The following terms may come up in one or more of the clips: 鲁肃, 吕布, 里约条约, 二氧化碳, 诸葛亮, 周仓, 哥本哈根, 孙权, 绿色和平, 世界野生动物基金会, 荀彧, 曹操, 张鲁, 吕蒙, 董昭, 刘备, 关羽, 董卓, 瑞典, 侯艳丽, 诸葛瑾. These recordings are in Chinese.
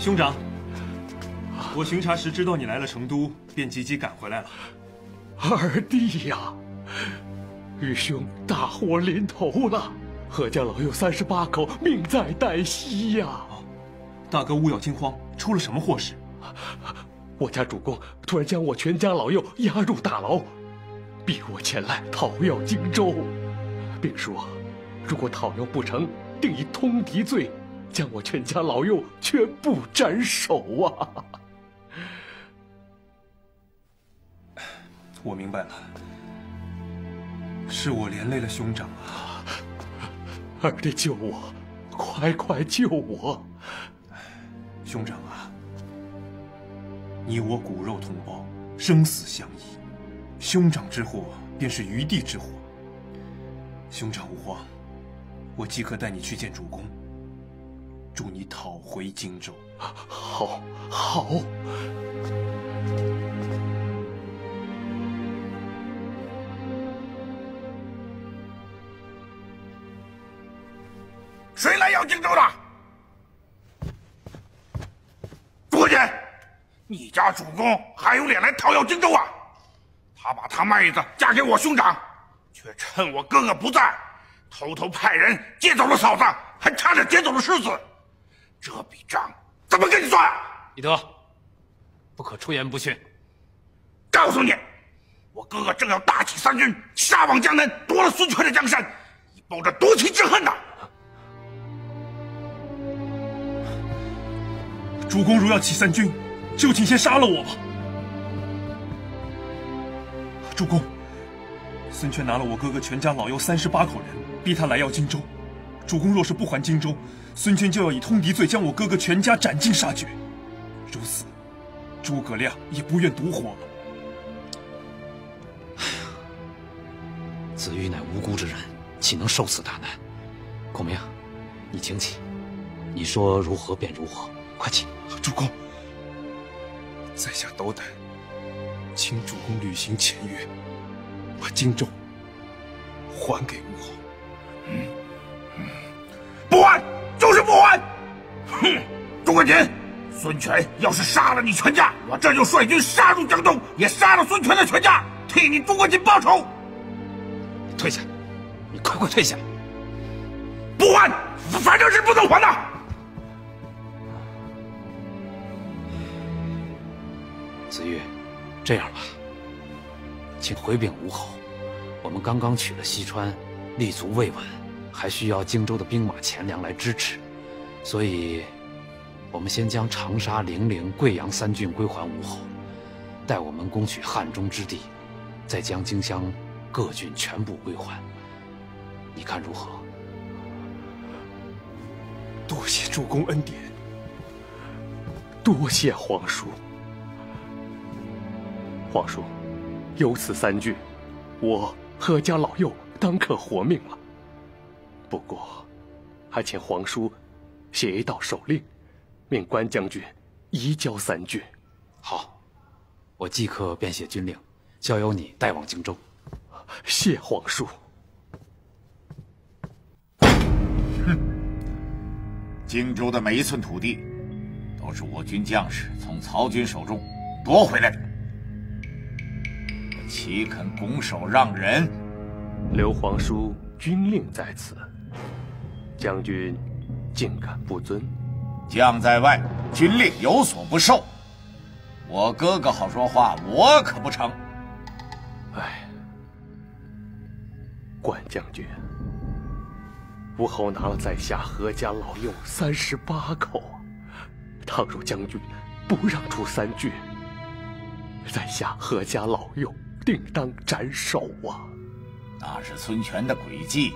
兄长，我巡查时知道你来了成都，便急急赶回来了。二弟呀，愚兄大祸临头了，何家老幼38口命在旦夕呀！哦，大哥勿要惊慌，出了什么祸事？我家主公突然将我全家老幼押入大牢，逼我前来讨要荆州，并说如果讨要不成，定以通敌罪，将我全家老幼全部斩首啊！我明白了，是我连累了兄长啊！二弟救我，快快救我！兄长啊，你我骨肉同胞，生死相依，兄长之祸便是余弟之祸。兄长勿慌，我即刻带你去见主公，助你讨回荆州。好，好。谁来要荆州的？出去！你家主公还有脸来讨要荆州啊？他把他妹子嫁给我兄长，却趁我哥哥不在，偷偷派人接走了嫂子，还差点接走了世子。这笔账怎么跟你算啊？李德，不可出言不逊。告诉你，我哥哥正要大起三军，杀往江南，夺了孙权的江山，以报这夺妻之恨呢。 主公如要起三军，就请先杀了我吧。主公，孙权拿了我哥哥全家老幼38口人，逼他来要荆州。主公若是不还荆州，孙权就要以通敌罪将我哥哥全家斩尽杀绝。如此，诸葛亮也不愿独活了。哎呀，子玉乃无辜之人，岂能受此大难？孔明，你请起，你说如何便如何。 快请主公，在下斗胆，请主公履行前约，把荆州还给吴侯。不还，就是不还！哼，诸葛瑾，孙权要是杀了你全家，我这就率军杀入江东，也杀了孙权的全家，替你诸葛瑾报仇。你退下，你快快退下！不还，反正是不能还的。 子玉，这样吧，请回禀吴侯，我们刚刚取了西川，立足未稳，还需要荆州的兵马钱粮来支持，所以，我们先将长沙、零陵、贵阳3郡归还吴侯，待我们攻取汉中之地，再将荆襄各郡全部归还，你看如何？多谢主公恩典，多谢皇叔。 皇叔，有此3郡，我何家老幼当可活命了。不过，还请皇叔写一道手令，命关将军移交3郡。好，我即刻便写军令，交由你带往荆州。谢皇叔。哼，荆州的每一寸土地，都是我军将士从曹军手中夺回来的。 岂肯拱手让人？刘皇叔军令在此，将军竟敢不遵！将在外，军令有所不受。我哥哥好说话，我可不成。哎，关将军，吴侯拿了在下何家老幼38口，倘若将军不让出3郡，在下何家老幼 定当斩首啊！那是孙权的诡计，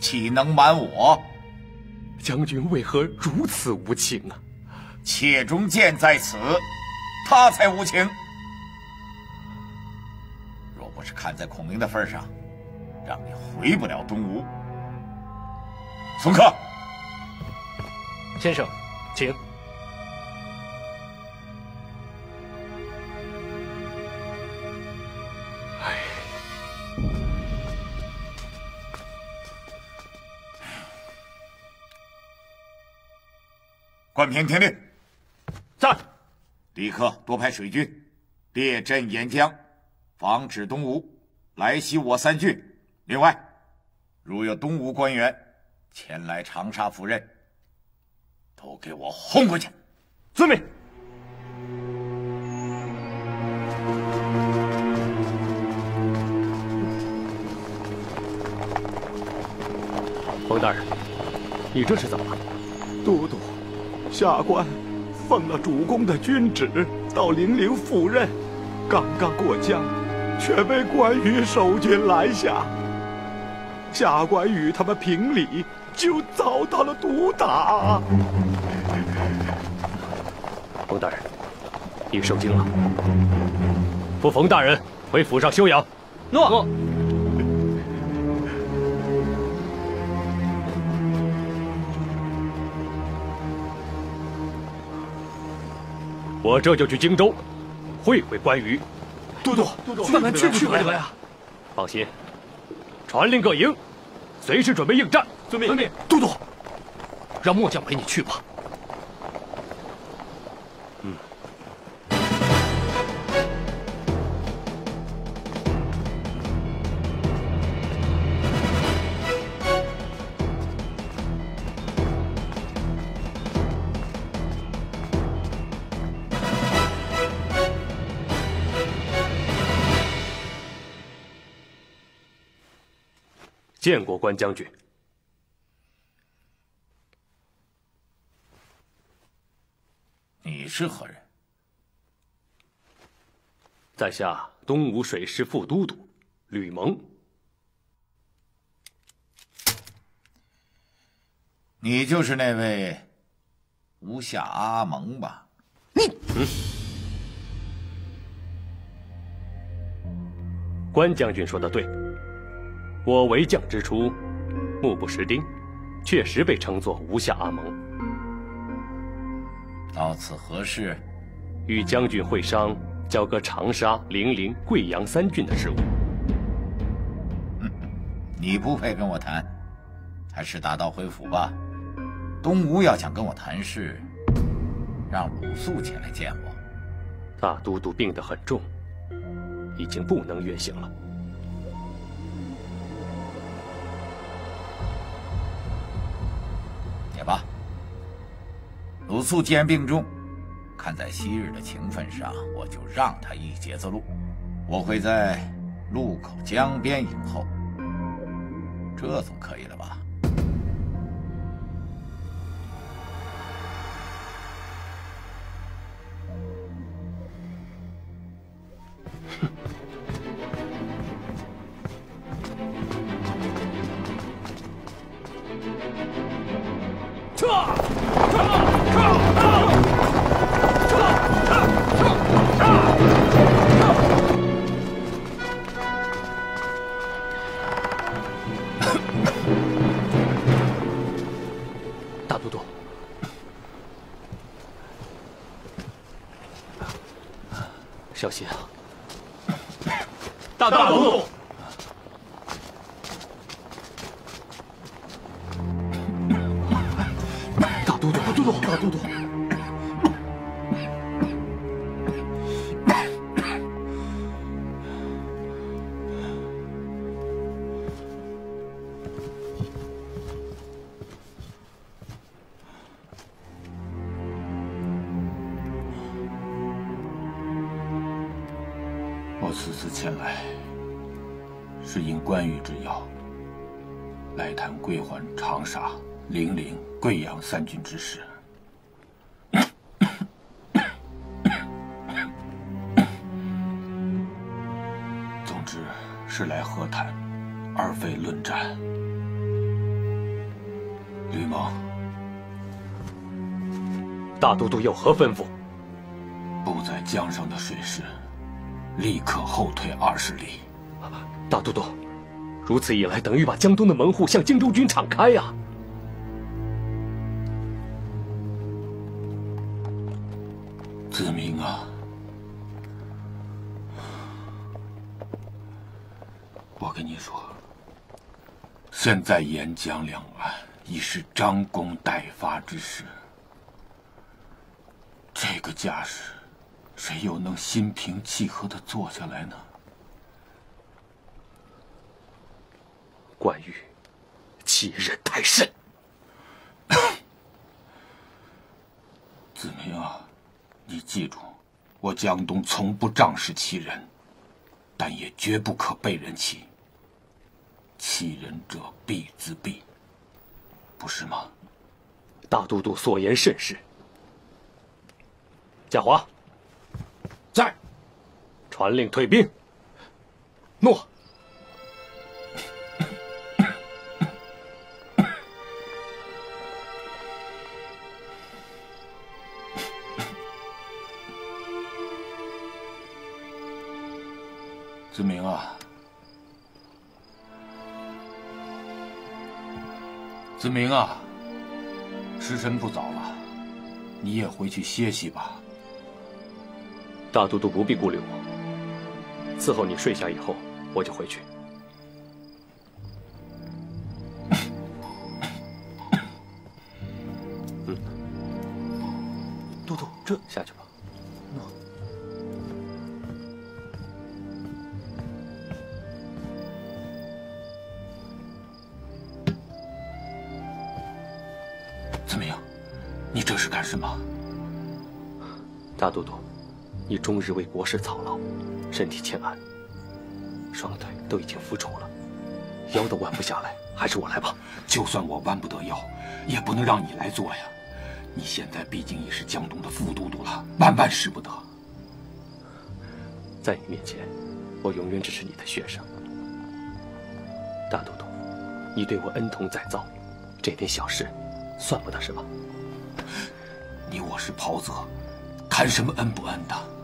岂能瞒我？将军为何如此无情啊？且中剑在此，他才无情。若不是看在孔明的份上，让你回不了东吴。送客，先生，请。 关平听令，在。李克多派水军列阵沿江，防止东吴来袭我三郡。另外，如有东吴官员前来长沙赴任，都给我轰回去。遵命。 冯大人，你这是怎么了？都督，下官奉了主公的军旨，到零陵赴任，刚刚过江，却被关羽守军拦下。下官与他们评理，就遭到了毒打。冯大人，你受惊了。扶冯大人回府上休养。诺。 我这就去荆州，会会关羽。都督，咱们去不得呀！放心，传令各营，随时准备应战。遵命。都督，让末将陪你去吧。嗯。见过关将军。你是何人？在下东吴水师副都督吕蒙。你就是那位吴下阿蒙吧？你，关将军说的对。 我为将之初，目不识丁，确实被称作吴下阿蒙。到此何事？与将军会商，交割长沙、零陵、贵阳三郡的事务。嗯，你不配跟我谈，还是打道回府吧。东吴要想跟我谈事，让鲁肃前来见我。大都督病得很重，已经不能远行了。 也罢，鲁肃既然病重，看在昔日的情分上，我就让他一截子路。我会在路口江边迎候，这总可以了吧？哼。 大都督，小心啊！大都督。 都督，我此次前来，是应关羽之邀，来谈归还长沙、零陵、贵阳三郡之事。 是来和谈，而非论战。吕蒙，大都督有何吩咐？布在江上的水师，立刻后退20里。大都督，如此一来，等于把江东的门户向荆州军敞开呀！子明啊！ 我跟你说，现在沿江两岸已是张公待发之时，这个架势，谁又能心平气和地坐下来呢？关羽欺人太甚！子明啊，你记住，我江东从不仗势欺人，但也绝不可被人欺。欺人者必自毙，不是吗？大都督所言甚是。 贾华，在，传令退兵。诺。子明啊，子明啊，时辰不早了，你也回去歇息吧。 大都督不必顾虑我，伺候你睡下以后，我就回去。嗯，都督，这下去吧。诺。子明，你这是干什么？大都督。 你终日为国事操劳，身体欠安，双腿都已经腐丑了，腰都弯不下来，还是我来吧。就算我弯不得腰，也不能让你来做呀。你现在毕竟已是江东的副都督了，万万使不得。在你面前，我永远只是你的学生。大都督，你对我恩同再造，这点小事，算不得什么。你我是袍泽，谈什么恩不恩的？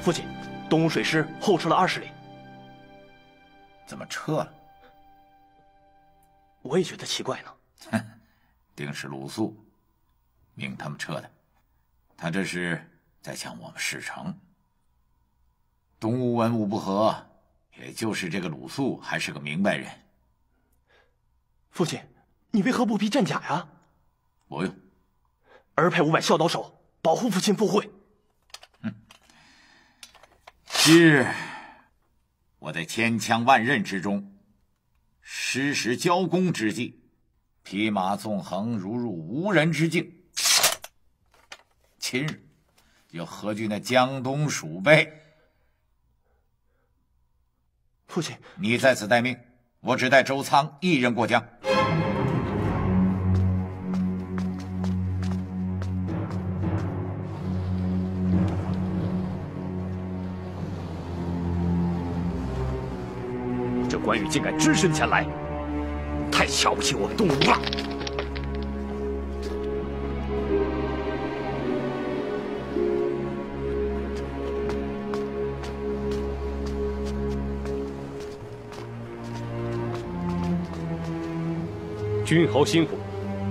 父亲，东吴水师后撤了20里。怎么撤了？我也觉得奇怪呢。哼，定是鲁肃命他们撤的。他这是在向我们示诚。东吴文武不和，也就是这个鲁肃还是个明白人。父亲，你为何不披战甲呀？不用。儿派500孝刀手保护父亲赴会。 今日，我在千枪万刃之中，失时交攻之际，匹马纵横，如入无人之境。今日又何惧那江东鼠辈？父亲，你在此待命，我只带周仓一人过江。 关羽竟敢只身前来，太瞧不起我们东吴了！君侯辛苦，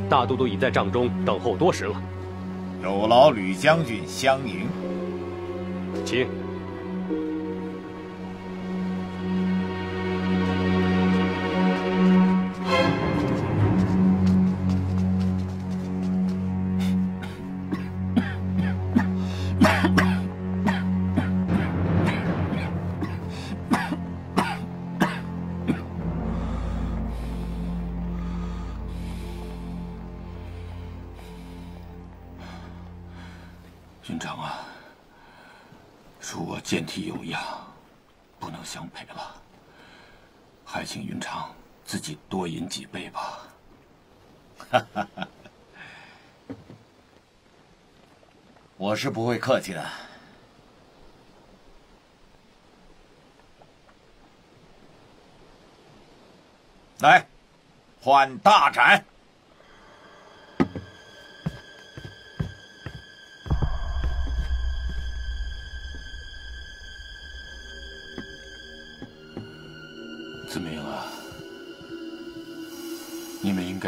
大都督已在帐中等候多时了。有劳吕将军相迎，请。 军长啊，恕我健体有恙，不能相陪了，还请云长自己多饮几杯吧。哈哈哈，我是不会客气的。来，换大斩。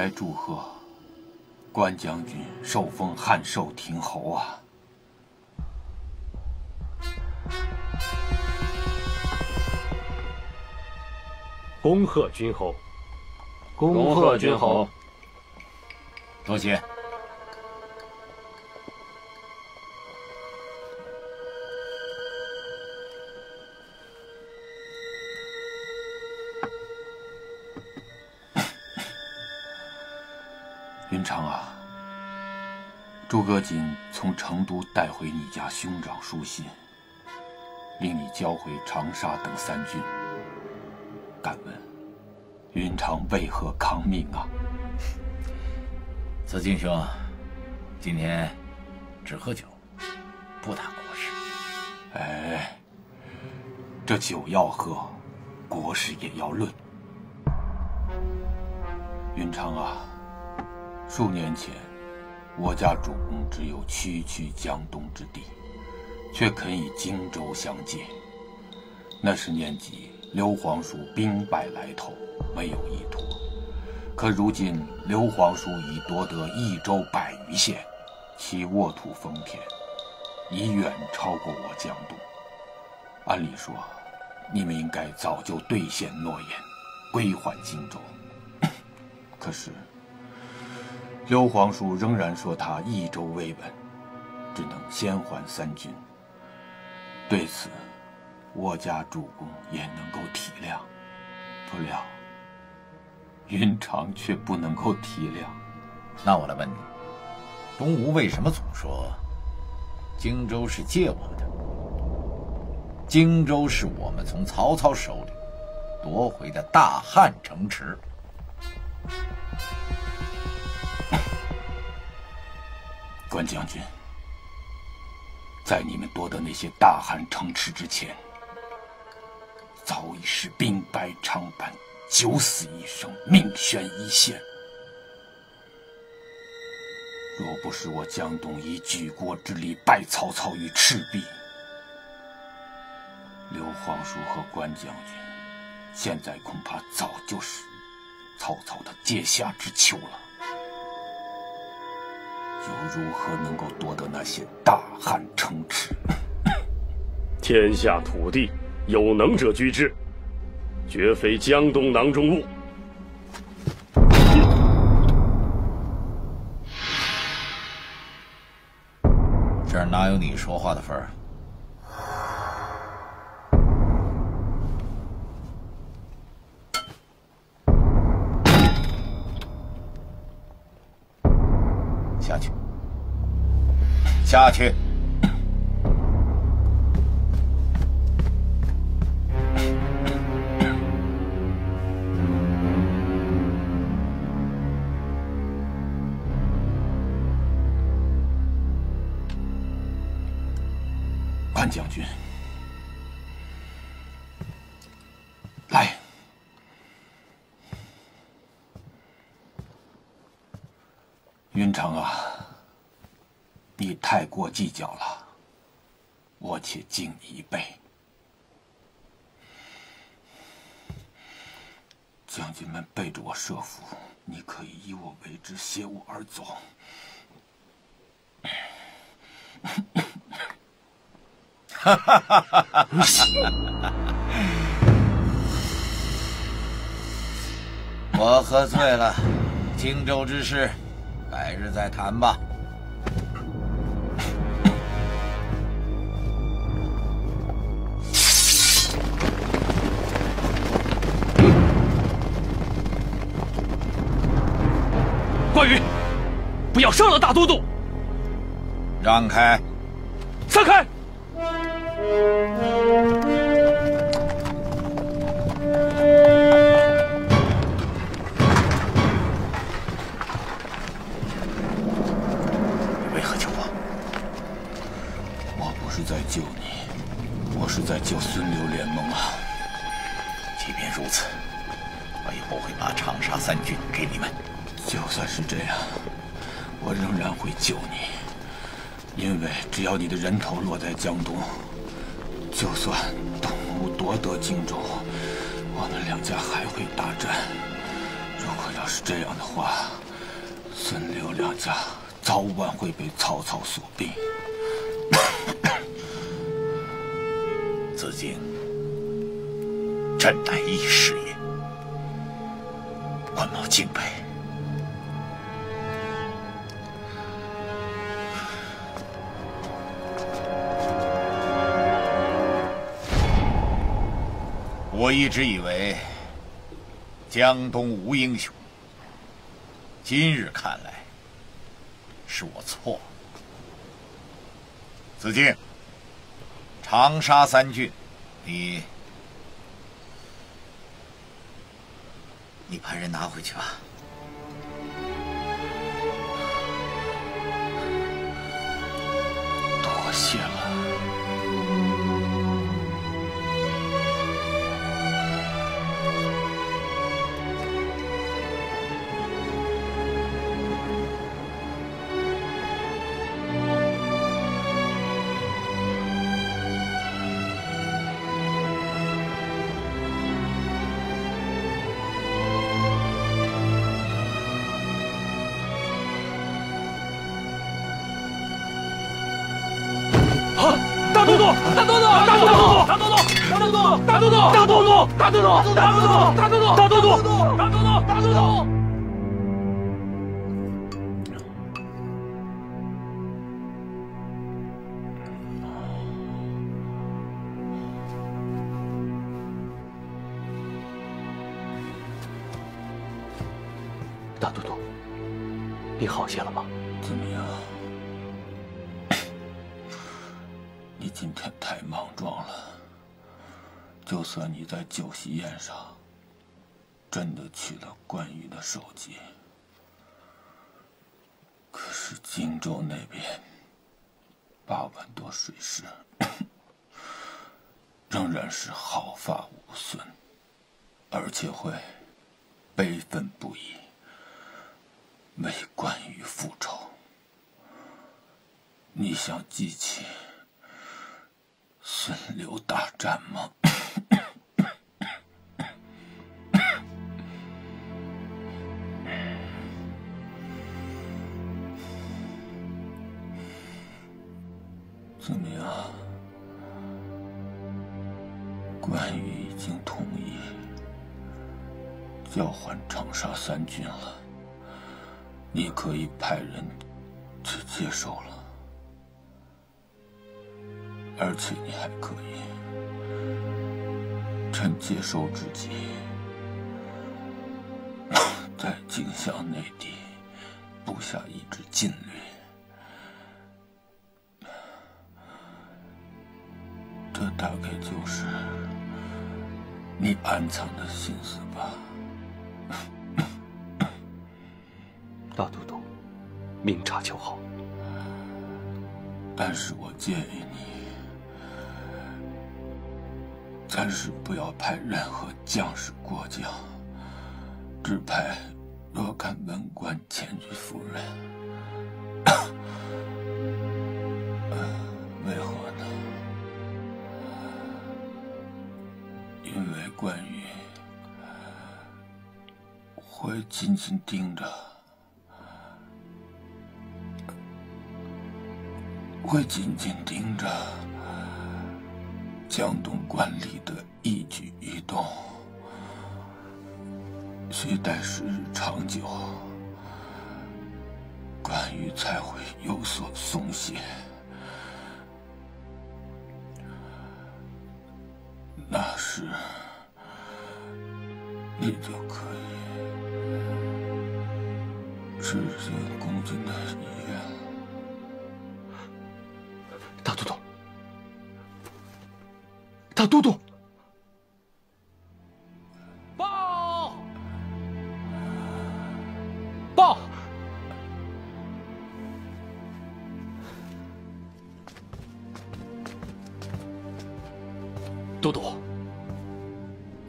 该祝贺关将军受封汉寿亭侯啊！恭贺君侯！恭贺君侯！多谢。 云长啊，诸葛瑾从成都带回你家兄长书信，令你交回长沙等三郡。敢问，云长为何抗命啊？子敬兄，今天只喝酒，不谈国事。哎，这酒要喝，国事也要论。云长啊。 数年前，我家主公只有区区江东之地，却肯与荆州相借。那时年纪，刘皇叔兵败来投，没有依托。可如今，刘皇叔已夺得益州百余县，其沃土丰田，已远超过我江东。按理说，你们应该早就兑现诺言，归还荆州。可是。 刘皇叔仍然说他益州未稳，只能先还三郡。对此，我家主公也能够体谅，不料云长却不能够体谅。那我来问你，东吴为什么总说荆州是借我的？荆州是我们从曹操手里夺回的大汉城池。 关将军，在你们夺得那些大汉城池之前，早已是兵败昌坂，九死一生，命悬一线。若不是我江东以举国之力拜曹操于赤壁，刘皇叔和关将军现在恐怕早就是曹操的阶下之囚了。 又如何能够夺得那些大汉城池？天下土地，有能者居之，绝非江东囊中物。这儿哪有你说话的份儿？下去。 下去。关将军，来，云长啊。 你太过计较了，我且敬你一杯。将军们背着我设伏，你可以依我为之，携我而走。哈哈哈哈哈！我喝醉了，荆州之事，改日再谈吧。 关羽，不要伤了大都督！让开！散开！你为何救我？我不是在救你，我是在救孙刘联盟啊！即便如此，我也不会把长沙三郡给你们。 就算是这样，我仍然会救你，因为只要你的人头落在江东，就算东吴夺得荆州，我们两家还会大战。如果要是这样的话，孙刘两家早晚会被曹操所灭。子敬，朕乃义士也，关某敬佩。我一直以为江东无英雄，今日看来是我错了。子敬，长沙三郡，你派人拿回去吧。多谢了。 大都督！大都督，你好些了吗？怎么样？你今天太莽撞了。 就算你在酒席宴上真的取了关羽的首级，可是荆州那边8万多水师仍然是毫发无损，而且会悲愤不已，为关羽复仇。你想记起孙刘大战吗？ 怎么样？关羽已经同意交还长沙三郡了，你可以派人去接收了，而且你还可以趁接收之际，在荆襄内地布下一支劲旅。 这大概就是你暗藏的心思吧，大都督，明察秋毫。但是我建议你暂时不要派任何将士过江，只派若干文官前去赴任。为何？ 因为关羽会紧紧盯着，江东官吏的一举一动，需待时日长久，关羽才会有所松懈。 那时，你就可以实现公瑾的遗愿了。大都督，报！都督。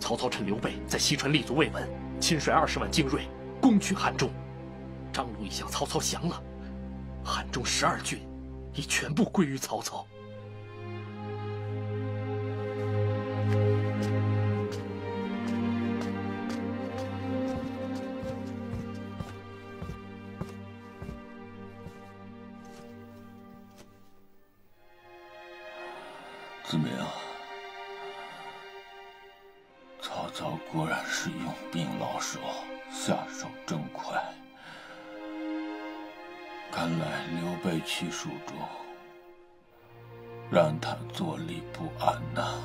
曹操趁刘备在西川立足未稳，亲率20万精锐攻取汉中。张鲁已向曹操降了，汉中12郡已全部归于曹操。子明，曹操果然是用兵老手，下手真快。看来刘备去蜀中，让他坐立不安呐。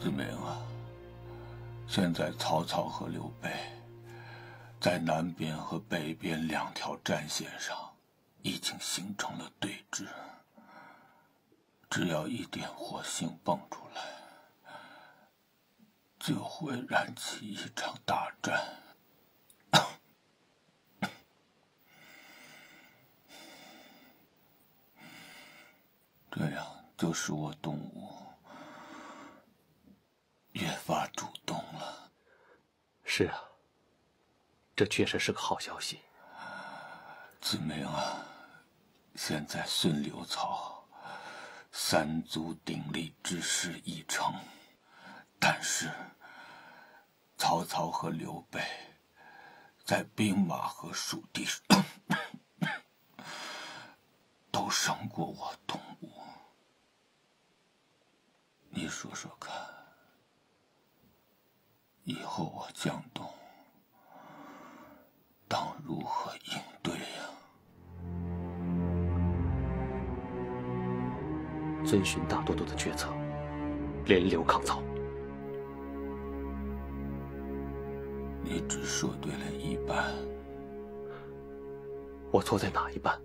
子明啊，现在曹操和刘备在南边和北边两条战线上已经形成了对峙，只要一点火星蹦出来，就会燃起一场大战。这样就使我东吴 越发主动了。是啊，这确实是个好消息。子明啊，现在孙刘曹三足鼎立之势已成，但是曹操和刘备在兵马和属地上都胜过我东吴，你说说看。 以后我江东当如何应对呀？遵循大都督的决策，联刘抗曹。你只说对了一半，我错在哪一半？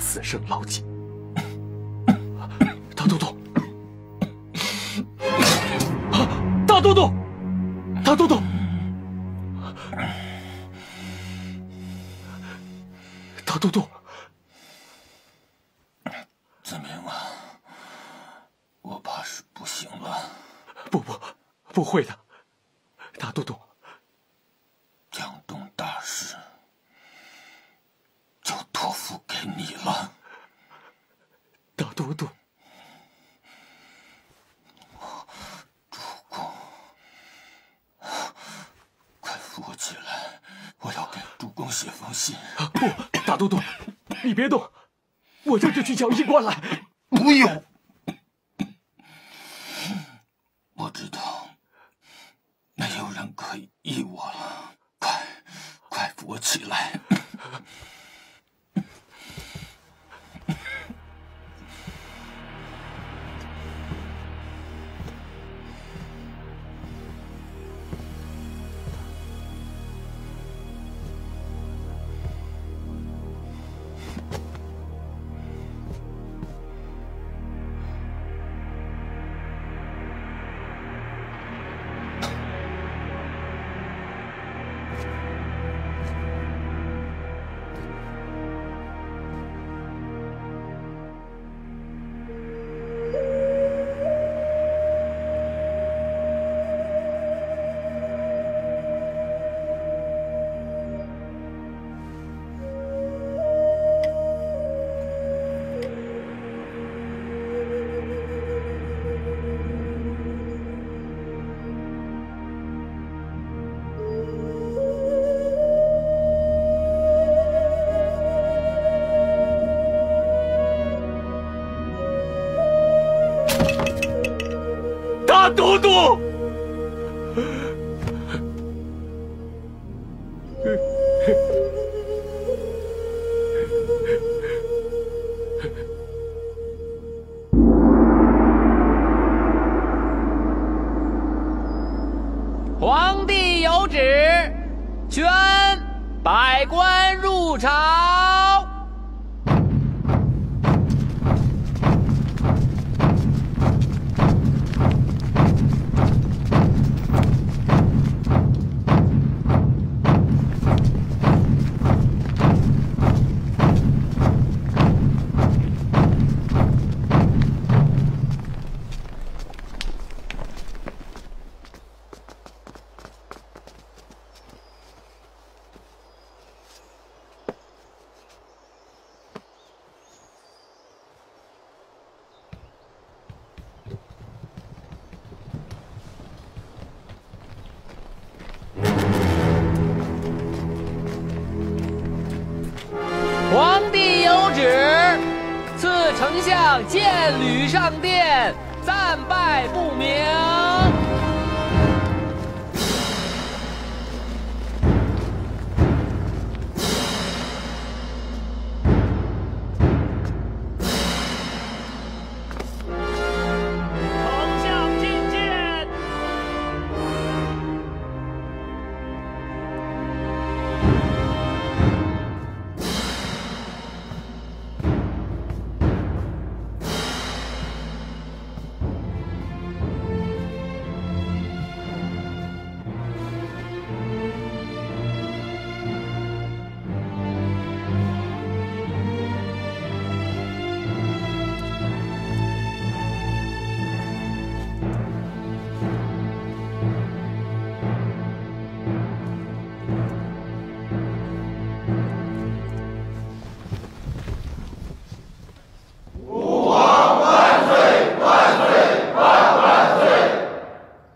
胜牢记，大都督，大都督，大都督，大都督，子明啊，我怕是不行了。不会的，大都督，江东大事就托付给你了。 大都督，主公，快扶我起来！我要给主公写封信。不，大都督，你别动，我这就去叫医官来。不用，我知道没有人可以医我了。快扶我起来！宣百官入朝。丞相见吕上殿，暂拜不明。丞相觐见。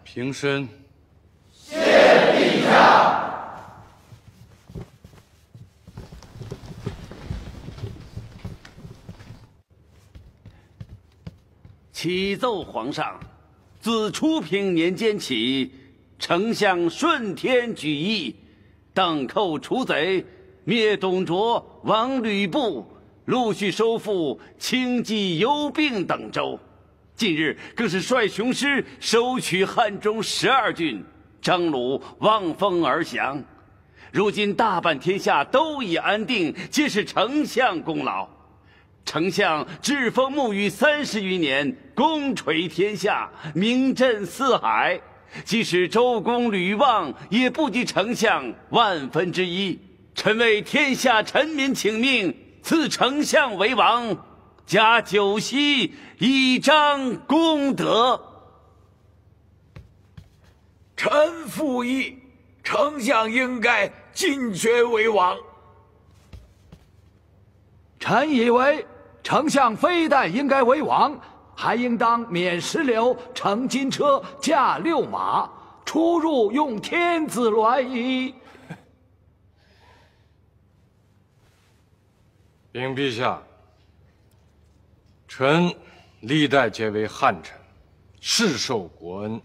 平身。谢陛下。启奏皇上，自初平年间起，丞相顺天举义，荡寇除贼，灭董卓、王吕布，陆续收复清冀、幽并等州。 近日更是率雄师收取汉中12郡，张鲁望风而降。如今大半天下都已安定，皆是丞相功劳。丞相栉风沐雨30余年，功垂天下，名震四海。即使周公吕望也不及丞相1/1000。臣为天下臣民请命，赐丞相为王。 加9锡，以彰功德。臣附议，丞相应该进爵为王。臣以为，丞相非但应该为王，还应当免石榴，乘金车，驾6马，出入用天子銮仪。禀陛下。 臣历代皆为汉臣，世受国恩。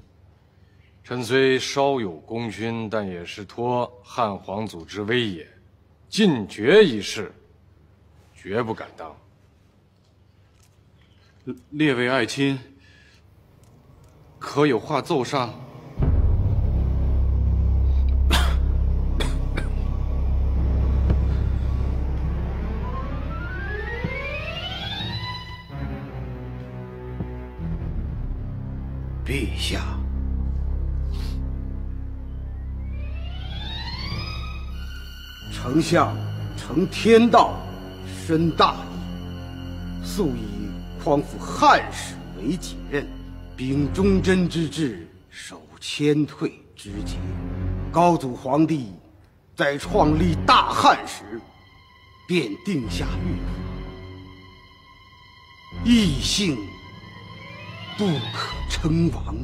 臣虽稍有功勋，但也是托汉皇祖之威也。进爵一事，绝不敢当。列位爱卿，可有话奏上？陛下，丞相承天道，深大义，素以匡扶汉室为己任，秉忠贞之志，守谦退之节。高祖皇帝在创立大汉时，便定下律法：异姓 不可称王。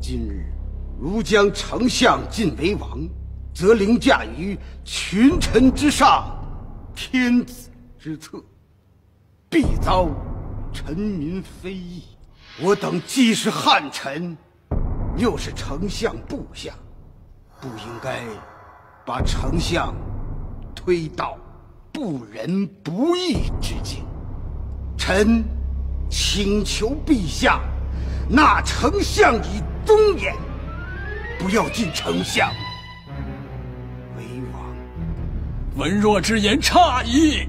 今日如将丞相晋为王，则凌驾于群臣之上，天子之侧，必遭臣民非议。我等既是汉臣，又是丞相部下，不应该把丞相推到不仁不义之境。臣 请求陛下，纳丞相以忠言，不要进丞相文若之言差矣。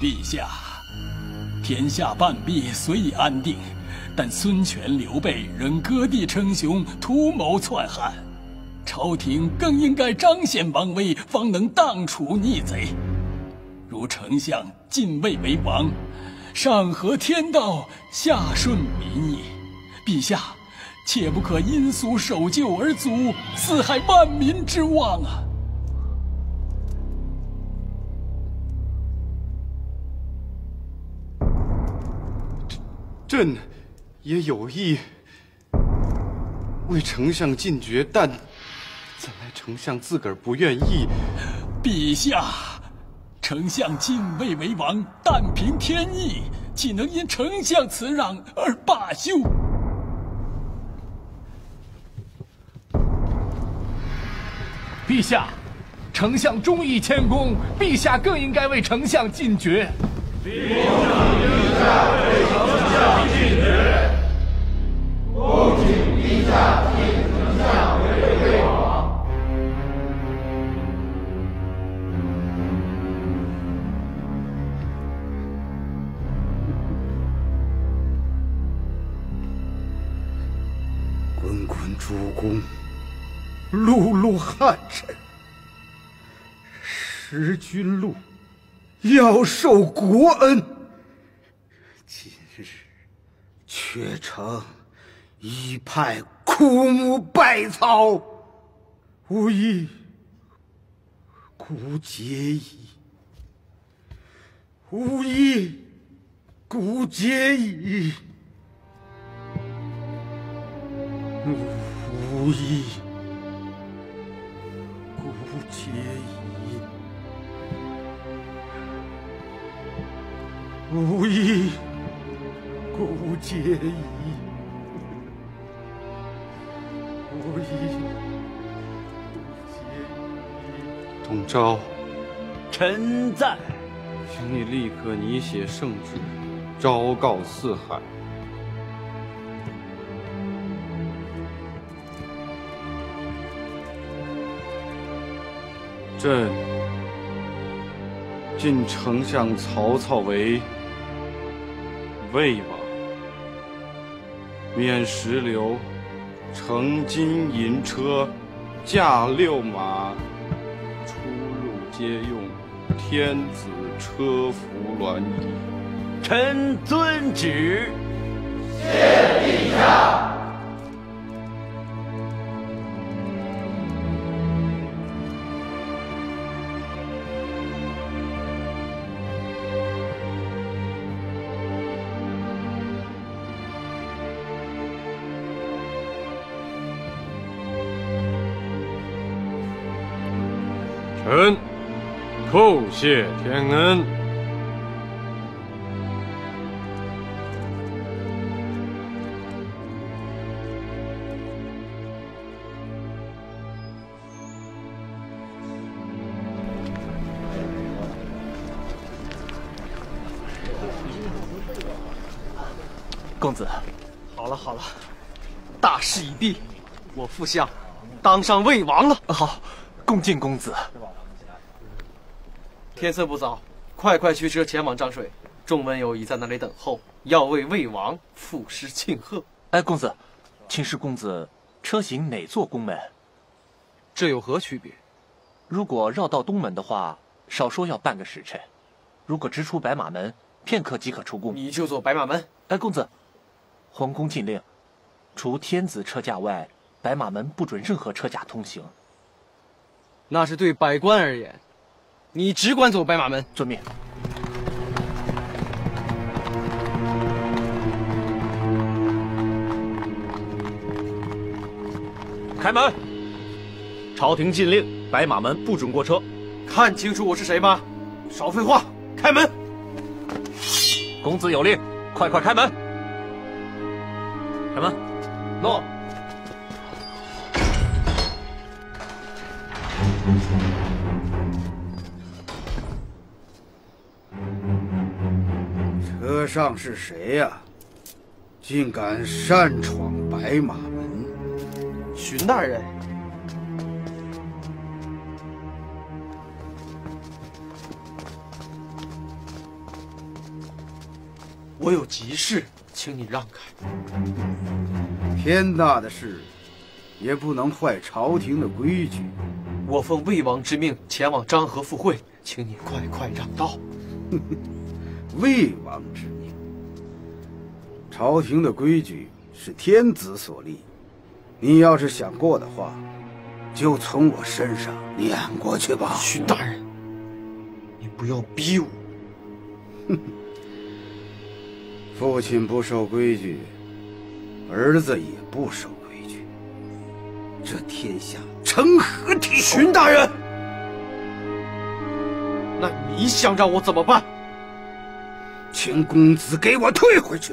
陛下，天下半壁虽已安定，但孙权、刘备仍割地称雄，图谋篡汉。 朝廷更应该彰显王威，方能荡除逆贼。如丞相进位为王，上合天道，下顺民意。陛下，切不可因俗守旧而阻四海万民之望啊！朕也有意为丞相尽爵，但…… 怎奈丞相自个儿不愿意。陛下，丞相进位为王，但凭天意，岂能因丞相辞让而罢休？陛下，丞相忠义谦恭，陛下更应该为丞相尽爵。陛下应该为丞相尽爵。恭请陛下晋丞相为魏王。 滚滚诸公，碌碌汉臣，识君路，要受国恩。今日却成一派枯木败草，无以古节矣，无以古节矣。 无以古节矣，无以古节矣，无以古节矣。董昭，臣在。请你立刻拟写圣旨，昭告四海。 朕晋丞相曹操为魏王，免石榴，乘金银车，驾六马，出入皆用天子车服銮仪。臣遵旨。谢陛下。 臣叩谢天恩。公子，好了好了，大事已毕，我父相当上魏王了。好，恭敬公子。 天色不早，快快驱车前往漳水。众文友已在那里等候，要为魏王赋诗庆贺。哎，公子，请示公子，车行哪座宫门？这有何区别？如果绕到东门的话，少说要半个时辰；如果直出白马门，片刻即可出宫。你就走白马门。哎，公子，皇宫禁令，除天子车驾外，白马门不准任何车驾通行。那是对百官而言。 你只管走白马门，遵命。开门！朝廷禁令，白马门不准过车。看清楚我是谁吧！少废话，开门！公子有令，快快开门！开门！诺。 车上是谁呀？竟敢擅闯白马门！荀大人，我有急事，请你让开。天大的事，也不能坏朝廷的规矩。我奉魏王之命前往漳河赴会，请你快快让道。魏王之命，朝廷的规矩是天子所立，你要是想过的话，就从我身上碾过去吧。徐大人，你不要逼我。哼。 父亲不守规矩，儿子也不守规矩，这天下成何体统？荀大人，那你想让我怎么办？请公子给我退回去。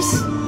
喜。